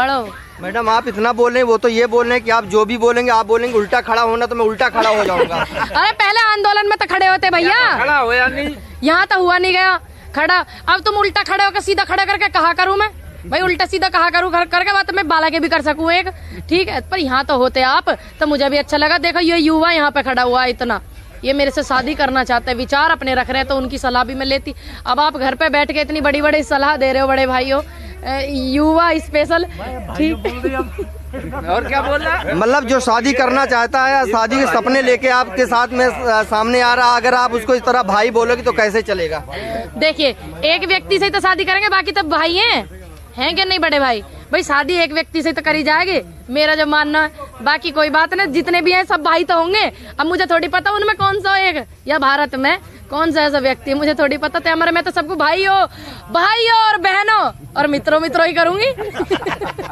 Madam आप इतना बोल रहे हैं, वो तो ये बोल रहे हैं कि आप जो भी बोलेंगे आप बोलेंगे उल्टा खड़ा होना, तो मैं उल्टा खड़ा हो जाऊंगा। अरे पहले आंदोलन में तो खड़े होते भैया, खड़ा हो या नहीं, यहाँ तो हुआ नहीं गया खड़ा। अब तुम उल्टा खड़े होकर सीधा खड़ा करके कहा करूँ मैं भाई, उल्टा सीधा कहा करूँ करके बात मैं बाला के भी कर सकूँ एक, ठीक है। पर यहाँ तो होते आप, तो मुझे भी अच्छा लगा। देखो ये युवा यहाँ पे खड़ा हुआ इतना, ये मेरे से शादी करना चाहते हैं, विचार अपने रख रहे हैं, तो उनकी सलाह भी मैं लेती। अब आप घर पे बैठ के इतनी बड़ी बड़ी सलाह दे रहे हो बड़े भाइयों, युवा स्पेशल, ठीक। और क्या बोल रहा है, मतलब जो शादी करना चाहता है, शादी के सपने लेके आपके साथ में सामने आ रहा, अगर आप उसको इस तरह भाई बोलोगे तो कैसे चलेगा। देखिए एक व्यक्ति से तो शादी करेंगे, बाकी तब भाई हैं क्या नहीं बड़े भाई, भाई शादी एक व्यक्ति से तो करी जाएगी, मेरा जो मानना है। बाकी कोई बात नहीं, जितने भी हैं सब भाई तो होंगे। अब मुझे थोड़ी पता उनमें कौन सा एक, या भारत में कौन सा ऐसा व्यक्ति, मुझे थोड़ी पता था। हमारे में तो सबको भाई हो, भाई हो और बहनों और मित्रों ही करूंगी।